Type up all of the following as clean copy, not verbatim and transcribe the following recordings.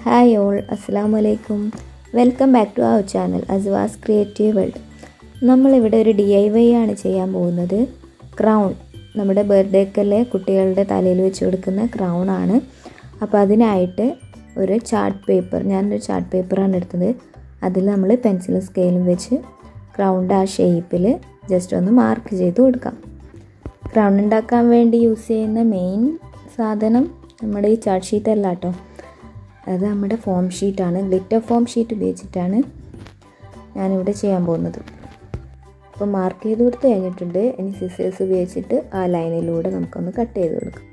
Hi all, Assalamu alaikum. Welcome back to our channel Azwa's Creative World. നമ്മൾ ഇവിടെ ഒരു DIY ആണ് ചെയ്യാൻ പോകുന്നത്. Crown. നമ്മുടെ ബർത്ത്ഡേക്കല്ലേ കുട്ടികളുടെ തലയിൽ വെച്ച് കൊടുക്കുന്ന crown ആണ്. അപ്പോൾ അതിനായിട്ട് ഒരു ചാർട്ട് പേപ്പർ ഞാനൊരു ചാർട്ട് പേപ്പർ ആണ് എടുത്തത്. അതിൽ നമ്മൾ പെൻസിലും സ്കെയിലും വെച്ച് crownന്റെ ആ ഷേപ്പിൽ ജസ്റ്റ് ഒന്ന് മാർക്ക് ചെയ്തു കൊടുക്കാം. Crown ഉണ്ടാക്കാൻ വേണ്ടി യൂസ് ചെയ്യുന്ന മെയിൻ സാധനം നമ്മുടെ ഈ ചാർട്ട് ഷീറ്റ് അല്ല ട്ടോ. അത് നമ്മുടെ ഫോം ഷീറ്റ് ആണ്. ഗ്ലിറ്റർ ഫോം ഷീറ്റ് ഉപയോഗിച്ചിട്ടാണ് ഞാൻ ഇവിടെ ചെയ്യാൻ പോകുന്നത്. അപ്പോൾ മാർക്ക് ചെയ്തു കൊടുത്തു കഴിഞ്ഞിട്ടുണ്ട്. ഇനി സിസേഴ്സ് ഉപയോഗിച്ചിട്ട് ആ ലൈനിലൂടെ നമുക്കൊന്ന് കട്ട് ചെയ്തു കൊടുക്കാം.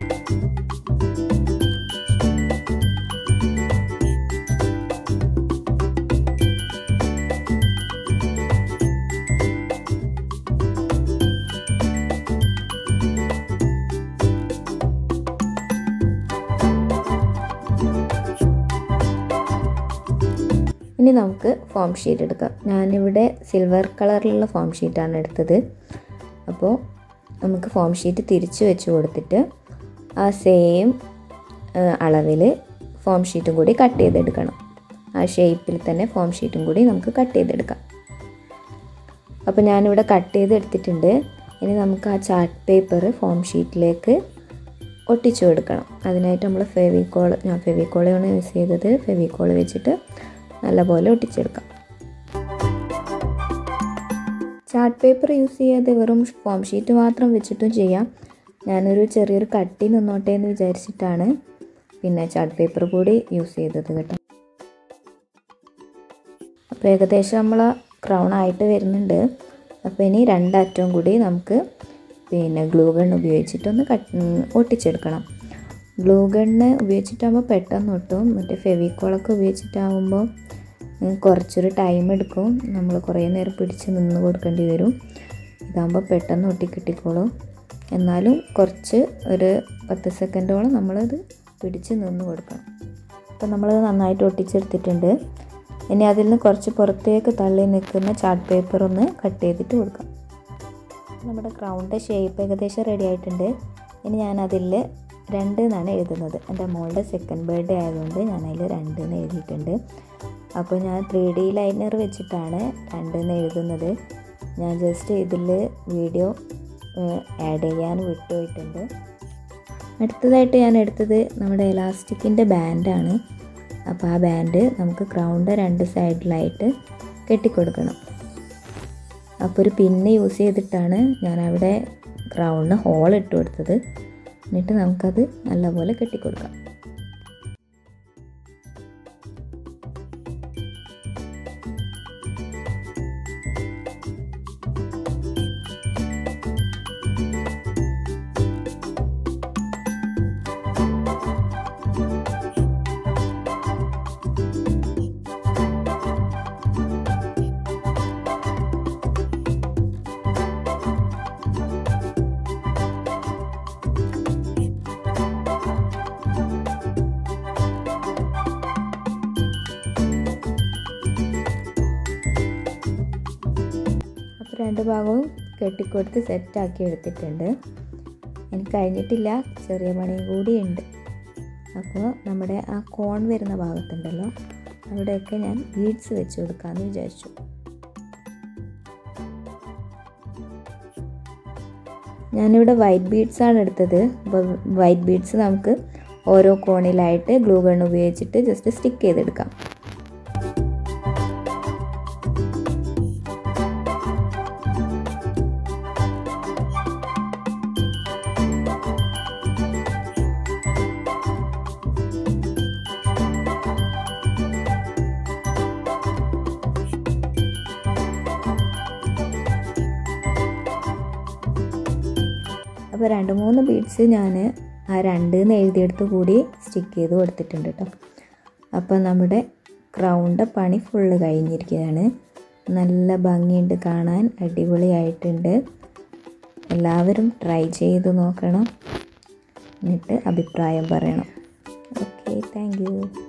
ഇനി നമുക്ക് ഫോം ഷീറ്റ് എടുക്കാം. ഞാനിവിടെ സിൽവർ കളറിലുള്ള ഫോം ഷീറ്റാണ് എടുത്തത്. അപ്പോൾ നമുക്ക് ഫോം ഷീറ്റ് തിരിച്ചു വെച്ച് കൊടുത്തിട്ട് ആ സെയിം അളവിൽ ഫോം ഷീറ്റും കൂടി കട്ട് ചെയ്തെടുക്കണം. ആ ഷേപ്പിൽ തന്നെ ഫോം ഷീറ്റും കൂടി നമുക്ക് കട്ട് ചെയ്തെടുക്കാം. അപ്പോൾ ഞാനിവിടെ കട്ട് ചെയ്തെടുത്തിട്ടുണ്ട്. ഇനി നമുക്ക് ആ ചാർട്ട് പേപ്പർ ഫോം ഷീറ്റിലേക്ക് ഒട്ടിച്ചു കൊടുക്കണം. അതിനായിട്ട് നമ്മൾ ഫെവിക്കോൾ, ഞാൻ ഫെവിക്കോളാണ് യൂസ് ചെയ്തത്. ഫെവിക്കോൾ വെച്ചിട്ട് നല്ലപോലെ ഒട്ടിച്ചെടുക്കാം. ചാർട്ട് പേപ്പർ യൂസ് ചെയ്യാതെ വെറും ഫോം ഷീറ്റ് മാത്രം വെച്ചിട്ടും ചെയ്യാം. ഞാനൊരു ചെറിയൊരു കട്ടി നിന്നോട്ടെ എന്ന് വിചാരിച്ചിട്ടാണ് പിന്നെ ചാർട്ട് പേപ്പർ കൂടി യൂസ് ചെയ്തത് കേട്ടോ. അപ്പോൾ ഏകദേശം നമ്മൾ ക്രൗൺ ആയിട്ട് വരുന്നുണ്ട്. അപ്പോൾ ഇനി രണ്ടറ്റവും കൂടി നമുക്ക് പിന്നെ ഗ്ലൂ ഗൺ ഉപയോഗിച്ചിട്ടൊന്ന് ഒട്ടിച്ചെടുക്കണം. ഗ്ലൂ ഗണ്ണ് ഉപയോഗിച്ചിട്ടാകുമ്പോൾ പെട്ടെന്ന് ഒട്ടും, മറ്റേ ഫെവിക്കോളൊക്കെ ഉപയോഗിച്ചിട്ടാകുമ്പോൾ കുറച്ചൊരു ടൈം എടുക്കും. നമ്മൾ കുറേ നേരം പിടിച്ച് നിന്ന് കൊടുക്കേണ്ടി വരും. ഇതാകുമ്പോൾ പെട്ടെന്ന് ഒട്ടിക്കിട്ടിക്കോളും. എന്നാലും കുറച്ച് ഒരു 10 സെക്കൻഡോളം നമ്മളത് പിടിച്ച് നിന്ന് കൊടുക്കണം. അപ്പോൾ നമ്മളത് നന്നായിട്ട് ഒട്ടിച്ചെടുത്തിട്ടുണ്ട്. ഇനി അതിൽ നിന്ന് കുറച്ച് പുറത്തേക്ക് തള്ളി നിൽക്കുന്ന ചാർട്ട് പേപ്പർ ഒന്ന് കട്ട് ചെയ്തിട്ട് കൊടുക്കാം. നമ്മുടെ ക്രൗണിൻ്റെ ഷേപ്പ് ഏകദേശം റെഡി ആയിട്ടുണ്ട്. ഇനി ഞാനതിൽ 2 എന്നാണ് എഴുതുന്നത്. എൻ്റെ മോളുടെ സെക്കൻഡ് ബർത്ത്ഡേ ആയതുകൊണ്ട് ഞാനതിൽ 2 എന്ന് എഴുതിയിട്ടുണ്ട്. അപ്പോൾ ഞാൻ 3D ലൈനർ വെച്ചിട്ടാണ് 2 എന്ന് എഴുതുന്നത്. ഞാൻ ജസ്റ്റ് ഇതിൽ വീഡിയോ ആഡ് ചെയ്യാൻ വിട്ടുപോയിട്ടുണ്ട്. അടുത്തതായിട്ട് ഞാൻ എടുത്തത് നമ്മുടെ എലാസ്റ്റിക്കിൻ്റെ ബാൻഡാണ്. അപ്പോൾ ആ ബാൻഡ് നമുക്ക് ക്രൗണിൻ്റെ 2 സൈഡിലായിട്ട് കെട്ടിക്കൊടുക്കണം. അപ്പോൾ ഒരു പിന്ന് യൂസ് ചെയ്തിട്ടാണ് ഞാനവിടെ ക്രൗണിന് ഹോൾ ഇട്ട് കൊടുത്തത്. എന്നിട്ട് നമുക്കത് നല്ലപോലെ കെട്ടിക്കൊടുക്കാം. രണ്ട് ഭാഗവും കെട്ടിക്കൊടുത്ത് സെറ്റാക്കി എടുത്തിട്ടുണ്ട്. എനിക്ക് കഴിഞ്ഞിട്ടില്ല, ചെറിയ പണിയും കൂടി ഉണ്ട്. അപ്പോൾ നമ്മുടെ ആ കോൺ വരുന്ന ഭാഗത്തുണ്ടല്ലോ, അവിടെയൊക്കെ ഞാൻ ബീഡ്സ് വെച്ച് കൊടുക്കാമെന്ന് വിചാരിച്ചു. ഞാനിവിടെ വൈറ്റ് ബീഡ്സാണ് എടുത്തത്. അപ്പോൾ വൈറ്റ് ബീഡ്സ് നമുക്ക് ഓരോ കോണിലായിട്ട് ഗ്ലൂ ഗൺ ഉപയോഗിച്ചിട്ട് ജസ്റ്റ് സ്റ്റിക്ക് ചെയ്തെടുക്കാം. അപ്പോൾ 2-3 ബീഡ്സ് ഞാൻ ആ 2 എന്ന് എഴുതിയെടുത്ത് കൂടി സ്റ്റിക്ക് ചെയ്ത് കൊടുത്തിട്ടുണ്ട് കേട്ടോ. അപ്പോൾ നമ്മുടെ ക്രൗണിൻ്റെ പണി ഫുള്ള് കഴിഞ്ഞിരിക്കുകയാണ്. നല്ല ഭംഗിയുണ്ട് കാണാൻ, അടിപൊളിയായിട്ടുണ്ട്. എല്ലാവരും ട്രൈ ചെയ്ത് നോക്കണം, എന്നിട്ട് അഭിപ്രായം പറയണം. Okay, thank U.